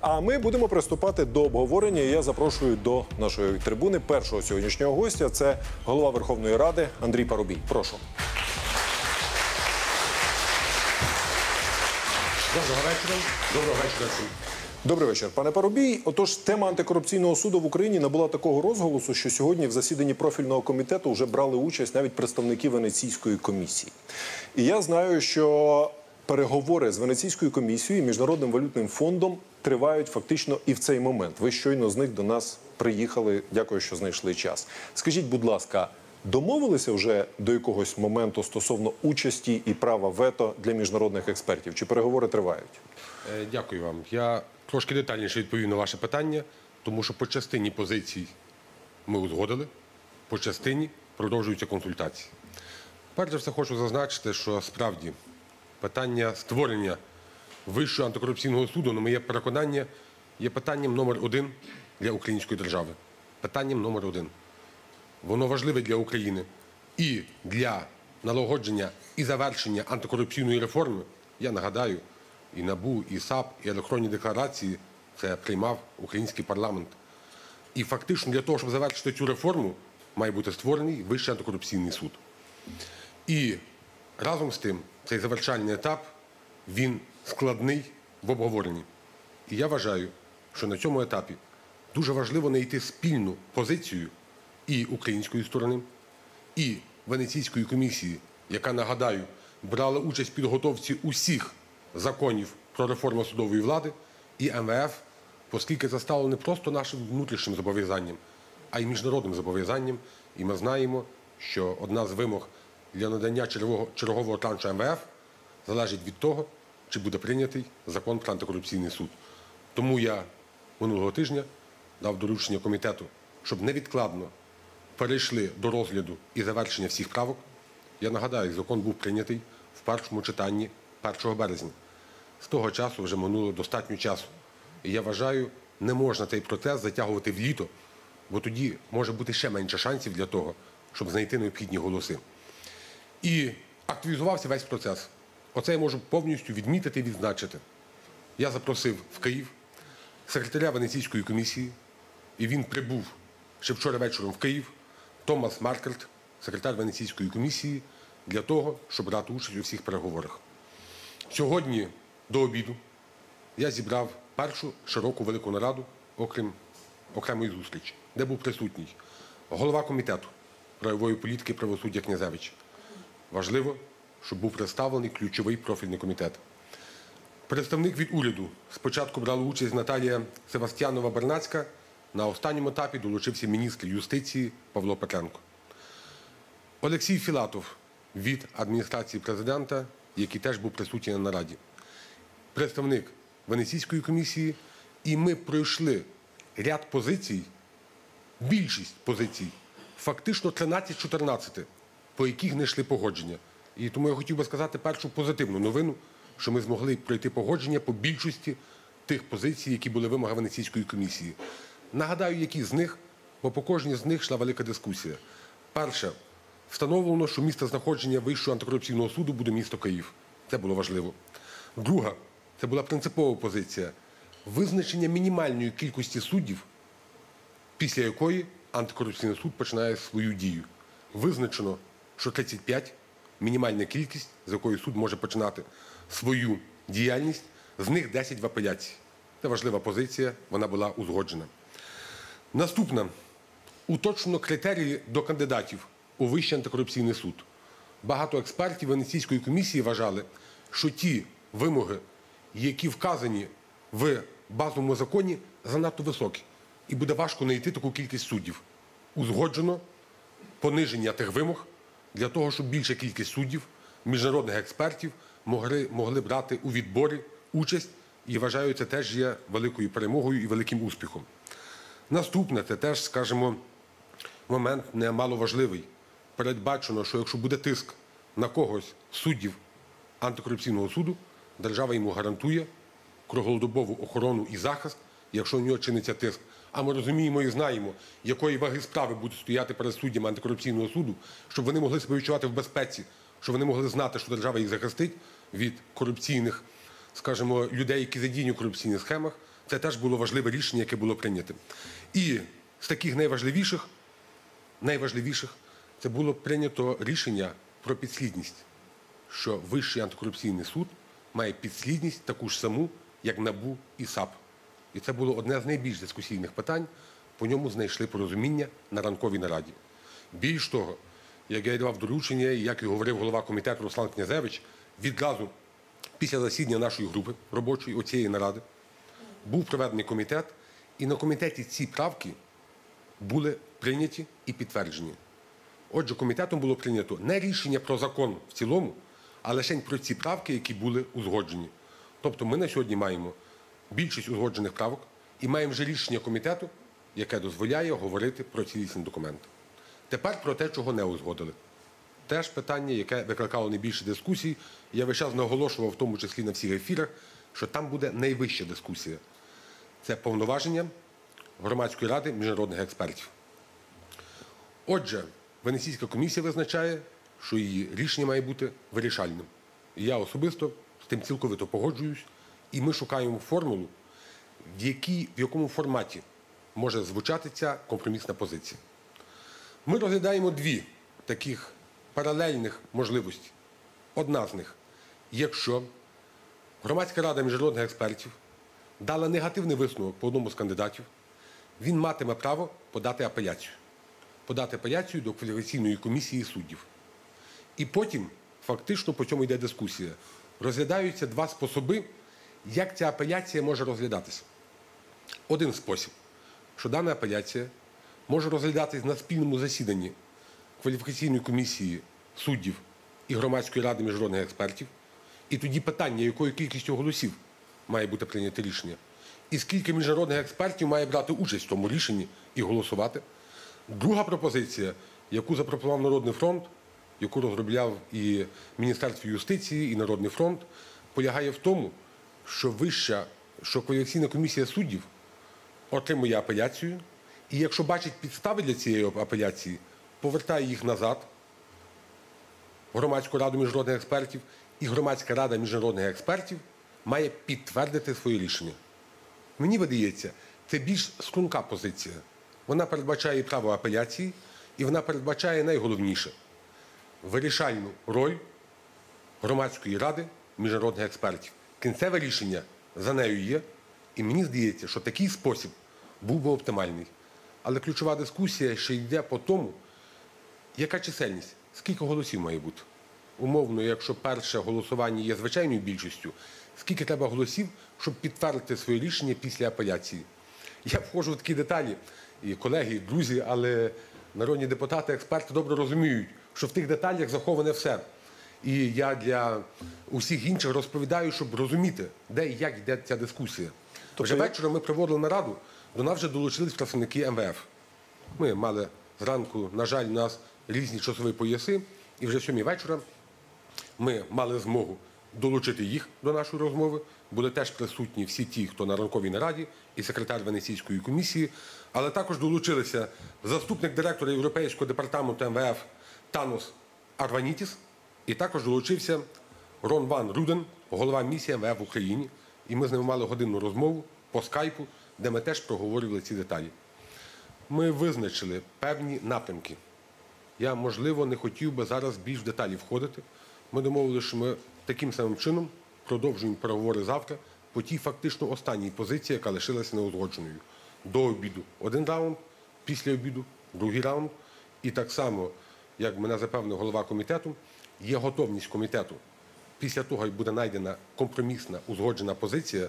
А ми будемо приступати до обговорення, і я запрошую до нашої трибуни першого сьогоднішнього гостя. Це голова Верховної Ради Андрій Парубій. Прошу. Доброго вечора. Доброго вечора. Добрий вечір, пане Парубій. Отож, тема антикорупційного суду в Україні набула такого розголосу, що сьогодні в засіданні профільного комітету вже брали участь навіть представники Венеційської комісії. І я знаю, що переговори з Венеційською комісією і Міжнародним валютним фондом тривають фактично і в цей момент. Ви щойно з них до нас приїхали. Дякую, що знайшли час. Скажіть, будь ласка, домовилися вже до якогось моменту стосовно участі і права вето для міжнародних експертів? Чи переговори тривають? Дякую вам. Я трошки детальніше відповів на ваше питання, тому що по частині позицій ми узгодили, по частині продовжуються консультації. Перш за все, хочу зазначити, що справді питання створення Вищого антикорупційного суду, на моє переконання, є питанням номер один для української держави. Питанням номер один. Воно важливе для України і для налагодження і завершення антикорупційної реформи. Я нагадаю, і НАБУ, і САП, і електронні декларації це приймав український парламент. І фактично для того, щоб завершити цю реформу, має бути створений Вищий антикорупційний суд. І разом з тим, цей завершальний етап, він складний в обговоренні. І я вважаю, що на цьому етапі дуже важливо знайти спільну позицію і української сторони, і Венеційської комісії, яка, нагадаю, брала участь в підготовці усіх законів про реформу судової влади, і МВФ, оскільки це стало не просто нашим внутрішнім зобов'язанням, а й міжнародним зобов'язанням. І ми знаємо, що одна з вимог для надання чергового траншу МВФ залежить від того, чи буде прийнятий закон про антикорупційний суд. Тому я минулого тижня дав доручення комітету, щоб невідкладно перейшли до розгляду і завершення всіх правок. Я нагадаю, закон був прийнятий в першому читанні 1 березня. З того часу вже минуло достатньо часу. І я вважаю, не можна цей процес затягувати в літо, бо тоді може бути ще менше шансів для того, щоб знайти необхідні голоси. І активізувався весь процес. Оце я можу повністю відмітити і відзначити. Я запросив в Київ секретаря Венеційської комісії, і він прибув ще вчора вечором в Київ, Томас Маркерт, секретар Венеційської комісії, для того, щоб брати участь у всіх переговорах. Сьогодні до обіду я зібрав першу широку велику нараду, окрім окремої зустрічі, де був присутній голова комітету правової політики і правосуддя Князевич. Важливо, щоб був представлений ключовий профільний комітет. Представник від уряду. Спочатку брала участь Наталія Севастіанова-Бернацька. На останньому етапі долучився міністр юстиції Павло Петренко. Олексій Філатов від адміністрації президента, який теж був присутній на нараді. Представник Венеційської комісії. І ми пройшли ряд позицій, більшість позицій, фактично 13-14, по яких не йшли погодження. І тому я хотів би сказати першу позитивну новину, що ми змогли пройти погодження по більшості тих позицій, які були вимоги Венеційської комісії. Нагадаю, які з них, бо по кожній з них йшла велика дискусія. Перше, встановлено, що місце знаходження Вищого антикорупційного суду буде місто Київ. Це було важливо. Друга, це була принципова позиція. Визначення мінімальної кількості суддів, після якої антикорупційний суд починає свою дію. Визначено, що 35 – мінімальна кількість, з якої суд може починати свою діяльність, з них 10 в апеляції. Це важлива позиція, вона була узгоджена. Наступна. Уточнено критерії до кандидатів у Вищий антикорупційний суд. Багато експертів Венеційської комісії вважали, що ті вимоги, які вказані в базовому законі, занадто високі. І буде важко знайти таку кількість суддів. Узгоджено пониження тих вимог для того, щоб більша кількість суддів, міжнародних експертів могли брати у відборі участь. І вважаю, це теж є великою перемогою і великим успіхом. Наступне, це теж, скажімо, момент немаловажливий. Передбачено, що якщо буде тиск на когось з суддів антикорупційного суду, держава йому гарантує круглодобову охорону і захист, якщо у нього чиниться тиск. А ми розуміємо і знаємо, якої ваги справи будуть стояти перед суддями антикорупційного суду, щоб вони могли себе відчувати в безпеці, щоб вони могли знати, що держава їх захистить від корупційних, скажімо, людей, які задіяні в корупційних схемах. Це теж було важливе рішення, яке було прийнято. І з таких найважливіших це було прийнято рішення про підслідність, що Вищий антикорупційний суд має підслідність таку ж саму, як НАБУ і САП. І це було одне з найбільш дискусійних питань, по ньому знайшли порозуміння на ранковій нараді. Більш того, як я давав доручення і як і говорив голова комітету Руслан Князевич, відразу після засідання нашої групи робочої, оцієї наради, був проведений комітет, і на комітеті ці правки були прийняті і підтверджені. Отже, комітетом було прийнято не рішення про закон в цілому, а лише про ці правки, які були узгоджені. Тобто ми на сьогодні маємо більшість узгоджених правок і маємо вже рішення комітету, яке дозволяє говорити про цілісний документ. Тепер про те, чого не узгодили. Теж питання, яке викликало найбільше дискусій. Я весь час наголошував, в тому числі на всіх ефірах, що там буде найвища дискусія. Це повноваження Громадської ради міжнародних експертів. Отже, Венеційська комісія визначає, що її рішення має бути вирішальним. І я особисто з тим цілковито погоджуюсь. І ми шукаємо формулу, в якому форматі може звучати ця компромісна позиція. Ми розглядаємо дві таких паралельних можливості. Одна з них, якщо Громадська рада міжнародних експертів дала негативний висновок по одному з кандидатів, він матиме право подати апеляцію. Подати апеляцію до кваліфікаційної комісії суддів. І потім, фактично, по цьому йде дискусія. Розглядаються два способи, як ця апеляція може розглядатися. Один спосіб, що дана апеляція може розглядатись на спільному засіданні кваліфікаційної комісії суддів і Громадської ради міжнародних експертів. І тоді питання, якою кількістю голосів має бути прийнято рішення. І скільки міжнародних експертів має брати участь в тому рішенні і голосувати. Друга пропозиція, яку запропонував Народний фронт, яку розробляв і Міністерство юстиції, і Народний фронт, полягає в тому, що кваліфікаційна комісія суддів отримує апеляцію, і якщо бачить підстави для цієї апеляції, повертає їх назад в Громадську раду міжнародних експертів, і Громадська рада міжнародних експертів має підтвердити своє рішення. Мені видається, це більш струнка позиція. Вона передбачає право апеляції, і вона передбачає найголовніше – вирішальну роль Громадської ради міжнародних експертів. Кінцеве рішення за нею є, і мені здається, що такий спосіб був би оптимальний. Але ключова дискусія ще йде по тому, яка чисельність, скільки голосів має бути. Умовно, якщо перше голосування є звичайною більшістю, скільки треба голосів, щоб підтвердити своє рішення після апеляції. Я входжу в такі деталі, і колеги, і друзі, але народні депутати, експерти добре розуміють, що в тих деталях заховане все. І я для усіх інших розповідаю, щоб розуміти, де і як йде ця дискусія. Вже вечора ми проводили нараду, до нас вже долучились представники МВФ. Ми мали зранку, на жаль, у нас різні часові пояси, і вже в 7-й вечора ми мали змогу долучити їх до нашої розмови. Були теж присутні всі ті, хто на ранковій нараді, і секретар Венеційської комісії. Але також долучилися заступник директора Європейського департаменту МВФ Танос Арванітіс, і також долучився Рон Ван Руден, голова місії МВФ в Україні. І ми з ним мали годинну розмову по скайпу, де ми теж проговорювали ці деталі. Ми визначили певні напрямки. Я, можливо, не хотів би зараз більш в деталі входити. Ми домовилися, що ми таким самим чином продовжуємо переговори завтра по тій фактично останній позиції, яка лишилася неузгодженою. До обіду один раунд, після обіду другий раунд. І так само, як мене запевнив голова комітету, є готовність комітету після того, як буде знайдена компромісна узгоджена позиція,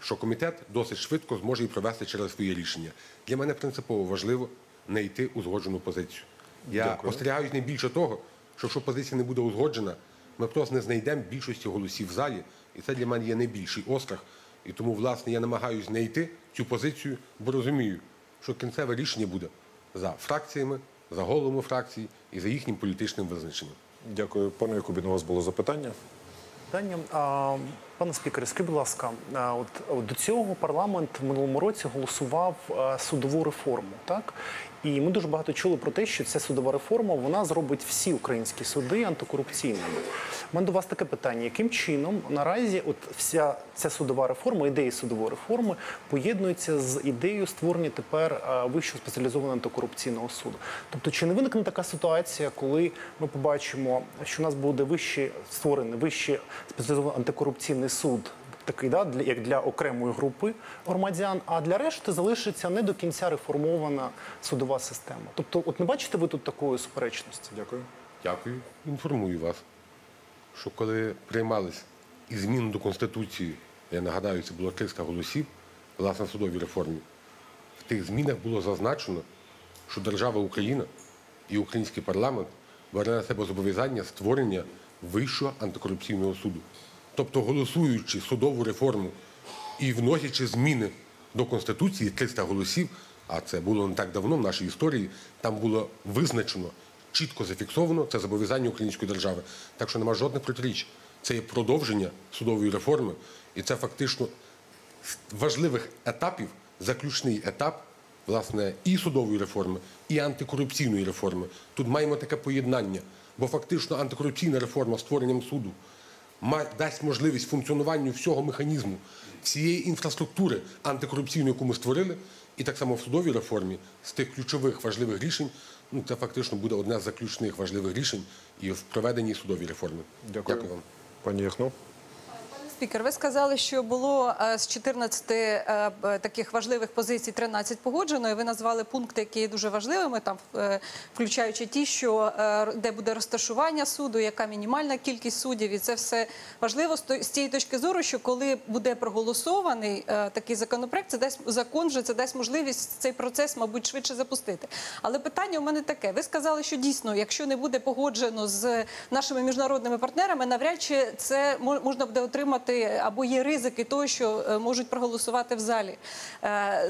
що комітет досить швидко зможе її провести через своє рішення. Для мене принципово важливо знайти узгоджену позицію. Я остерігаюсь найбільше того, що якщо позиція не буде узгоджена, ми просто не знайдемо більшості голосів в залі. І це для мене є найбільший острах. І тому, власне, я намагаюся знайти цю позицію, бо розумію, що кінцеве рішення буде за фракціями, за головами фракцій і за їхнім політичним визначенням. Дякую. Пане Якубін, у вас було запитання? Питання. Пане спікере, скажіть, будь ласка, от до цього парламент в минулому році голосував судову реформу, так? І ми дуже багато чули про те, що ця судова реформа, вона зробить всі українські суди антикорупційними. У мене до вас таке питання. Яким чином наразі от вся ця судова реформа, ідеї судової реформи поєднуються з ідеєю створення тепер Вищого спеціалізованого антикорупційного суду? Тобто, чи не виникне така ситуація, коли ми побачимо, що у нас буде створений Вищий спеціалізований антикорупційний суд, такий, да, як для окремої групи громадян, а для решти залишиться не до кінця реформована судова система. Тобто, от не бачите ви тут такої суперечності? Дякую. Дякую. Інформую вас, що коли приймались і зміни до Конституції, я нагадаю, це було 300 голосів, власне, в судовій реформі, в тих змінах було зазначено, що держава Україна і український парламент бере на себе зобов'язання створення Вищого антикорупційного суду. Тобто, голосуючи судову реформу і вносячи зміни до Конституції, 300 голосів, а це було не так давно в нашій історії, там було визначено, чітко зафіксовано це зобов'язання української держави. Так що нема жодних протиріч. Це є продовження судової реформи, і це фактично з важливих етапів, заключний етап, власне, і судової реформи, і антикорупційної реформи. Тут маємо таке поєднання, бо фактично антикорупційна реформа створенням суду дасть можливість функціонуванню всього механізму, всієї інфраструктури антикорупційної, яку ми створили, і так само в судовій реформі з тих ключових важливих рішень, ну, це фактично буде одне з заключних важливих рішень і в проведенні судовій реформи. Дякую вам. Пані Яхно. Спікер, ви сказали, що було з 14 таких важливих позицій 13 погоджено, і ви назвали пункти, які є дуже важливими, там, включаючи ті, що, де буде розташування суду, яка мінімальна кількість суддів, і це все важливо з тієї точки зору, що коли буде проголосований такий законопроект, це дасть закон, вже це дасть можливість цей процес, мабуть, швидше запустити. Але питання у мене таке. Ви сказали, що дійсно, якщо не буде погоджено з нашими міжнародними партнерами, навряд чи це можна буде отримати або є ризики того, що можуть проголосувати в залі.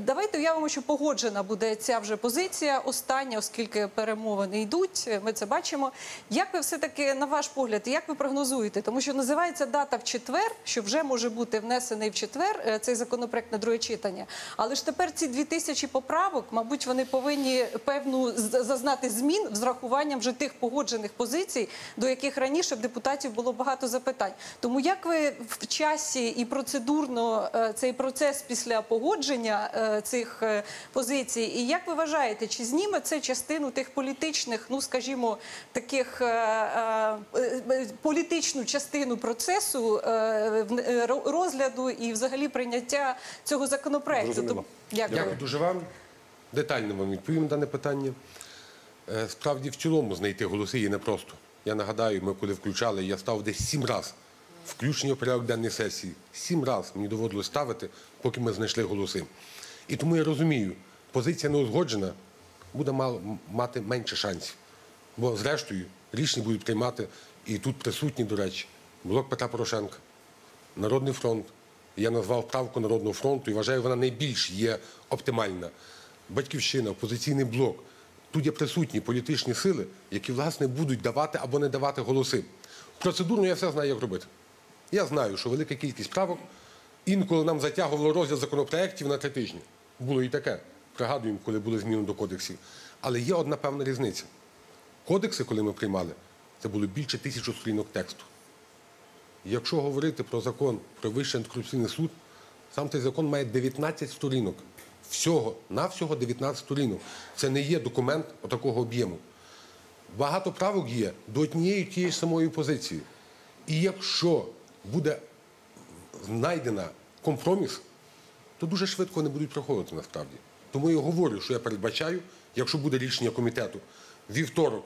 Давайте уявимо, що погоджена буде ця вже позиція, остання, оскільки перемовини йдуть, ми це бачимо. Як ви все-таки, на ваш погляд, як ви прогнозуєте? Тому що називається дата в четвер, що вже може бути внесений в четвер цей законопроект на друге читання. Але ж тепер ці 2000 поправок, мабуть, вони повинні певну зазнати змін з врахуванням вже тих погоджених позицій, до яких раніше в депутатів було багато запитань. Тому як ви в часі і процедурно цей процес після погодження цих позицій. І як ви вважаєте, чи зніме це частину тих політичних, ну, скажімо, таких політичну частину процесу розгляду і взагалі прийняття цього законопроекту? Дякую дуже вам. Детально вам відповім на дане питання. Справді, в цілому знайти голоси є непросто. Я нагадаю, ми коли включали, я став десь 7 разів. Включення в порядок денної сесії. 7 разів мені доводилось ставити, поки ми знайшли голоси. І тому я розумію, позиція неузгоджена буде мати менше шансів. Бо, зрештою, рішення будуть приймати, і тут присутні, до речі, блок Петра Порошенка, Народний фронт. Я назвав правку Народного фронту і вважаю, вона найбільш є оптимальна. Батьківщина, опозиційний блок. Тут є присутні політичні сили, які, власне, будуть давати або не давати голоси. Процедурно я все знаю, як робити. Я знаю, що велика кількість правок інколи нам затягувало розгляд законопроєктів на 3 тижні. Було і таке. Пригадуємо, коли були зміни до кодексів. Але є одна певна різниця. Кодекси, коли ми приймали, це було більше 1000 сторінок тексту. Якщо говорити про закон про Вищий антикорупційний суд, сам цей закон має 19 сторінок. Всього-навсього 19 сторінок. Це не є документ отакого об'єму. Багато правок є до однієї тієї ж самої позиції. І якщо буде знайдена компроміс, то дуже швидко вони будуть проходити насправді. Тому я говорю, що я передбачаю, якщо буде рішення комітету вівторок,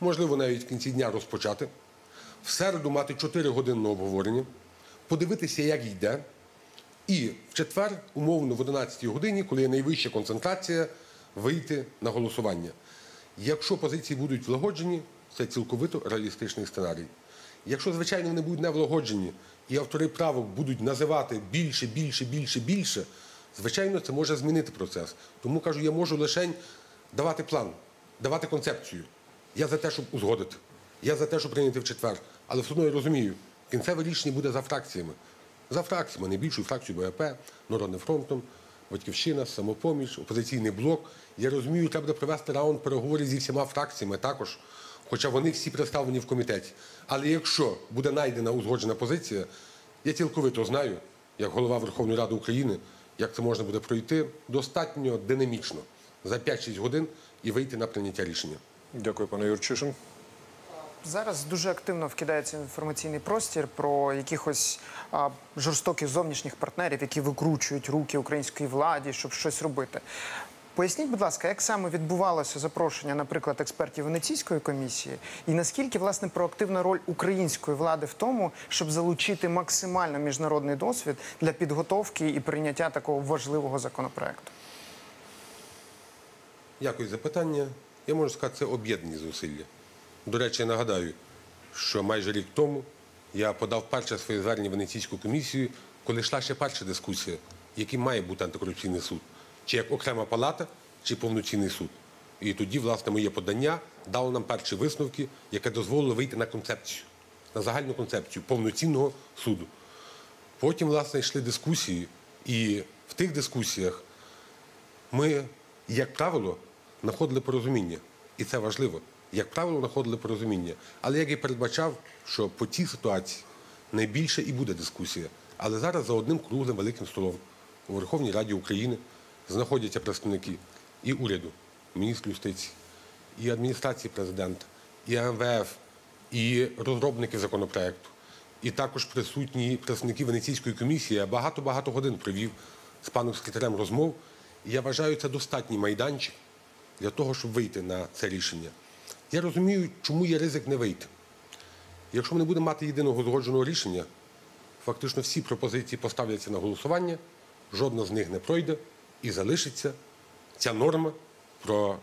можливо навіть в кінці дня розпочати, в середу мати 4-годинне обговорення, подивитися, як йде, і в четвер, умовно, в 11 годині, коли є найвища концентрація, вийти на голосування. Якщо позиції будуть влагоджені, це цілковито реалістичний сценарій. Якщо, звичайно, вони будуть невлагоджені і автори правок будуть називати більше, звичайно, це може змінити процес. Тому, кажу, я можу лише давати план, давати концепцію. Я за те, щоб узгодити, я за те, щоб прийняти в четвер. Але все одно я розумію, кінцеве рішення буде за фракціями. за фракціями, найбільшою фракцією БПП, Народним фронтом, Батьківщина, Самопоміч, Опозиційний блок. Я розумію, треба провести раунд переговорів зі всіма фракціями також, хоча вони всі представлені в комітеті. Але якщо буде знайдена узгоджена позиція, я цілковито знаю, як голова Верховної Ради України, як це можна буде пройти достатньо динамічно за 5-6 годин і вийти на прийняття рішення. Дякую, пане Юрчишин. Зараз дуже активно вкидається інформаційний простір про якихось жорстоких зовнішніх партнерів, які викручують руки українській владі, щоб щось робити. Поясніть, будь ласка, як саме відбувалося запрошення, наприклад, експертів Венеційської комісії і наскільки, власне, проактивна роль української влади в тому, щоб залучити максимально міжнародний досвід для підготовки і прийняття такого важливого законопроекту? Дякую за питання. Я можу сказати, це об'єднані зусилля. До речі, нагадаю, що майже рік тому я подав перше своє звернення в Венеційську комісію, коли йшла ще перша дискусія, яким має бути антикорупційний суд. Чи як окрема палата, чи повноцінний суд. І тоді, власне, моє подання дало нам перші висновки, яке дозволило вийти на концепцію, на загальну концепцію повноцінного суду. Потім, власне, йшли дискусії, і в тих дискусіях ми, як правило, знаходили порозуміння. І це важливо. Як правило, знаходили порозуміння. Але як я передбачав, що по цій ситуації найбільше і буде дискусія. Але зараз за одним круглим великим столом у Верховній Раді України знаходяться представники і уряду, міністра юстиції, і адміністрації президента, і МВФ, і розробники законопроекту. І також присутні представники Венеційської комісії. Я багато-багато годин провів з паном секретарем розмов. І я вважаю, це достатній майданчик для того, щоб вийти на це рішення. Я розумію, чому є ризик не вийти. Якщо ми не будемо мати єдиного узгодженого рішення, фактично всі пропозиції поставляться на голосування, жодна з них не пройде. І залишиться ця норма про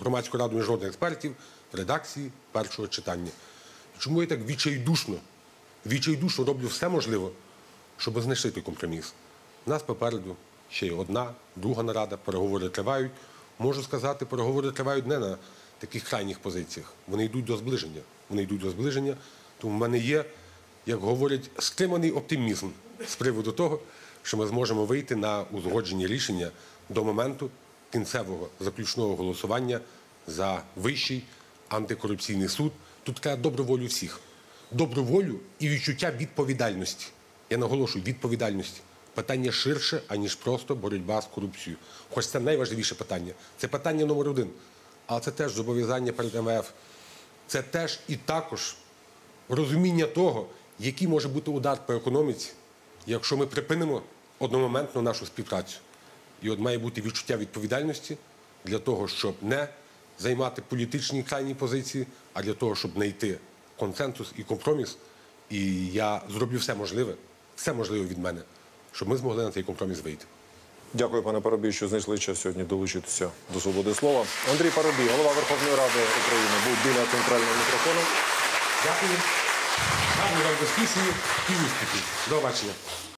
громадську раду міжнародних експертів в редакції першого читання. Чому я так відчайдушно роблю все можливе, щоб знайти компроміс? У нас попереду ще й одна, друга нарада, переговори тривають. Можу сказати, переговори тривають не на таких крайніх позиціях. Вони йдуть до зближення. Тому в мене є, як говорять, стриманий оптимізм з приводу того, що ми зможемо вийти на узгоджені рішення до моменту кінцевого заключного голосування за Вищий антикорупційний суд. Тут треба доброволю всіх. Доброволю і відчуття відповідальності. Я наголошую, відповідальності. Питання ширше, аніж просто боротьба з корупцією. Хоч це найважливіше питання. Це питання номер один. Але це теж зобов'язання перед МВФ. Це теж і також розуміння того, який може бути удар по економіці, якщо ми припинимо одномоментно нашу співпрацю. І от має бути відчуття відповідальності для того, щоб не займати політичні крайні позиції, а для того, щоб знайти консенсус і компроміс. І я зроблю все можливе від мене, щоб ми змогли на цей компроміс вийти. Дякую, пане Парубій, що знайшли час сьогодні долучитися до свободи слова. Андрій Парубій, голова Верховної Ради України, був біля центрального мікрофону. Дякую. Дякую вам дискусію і успіхів. До побачення.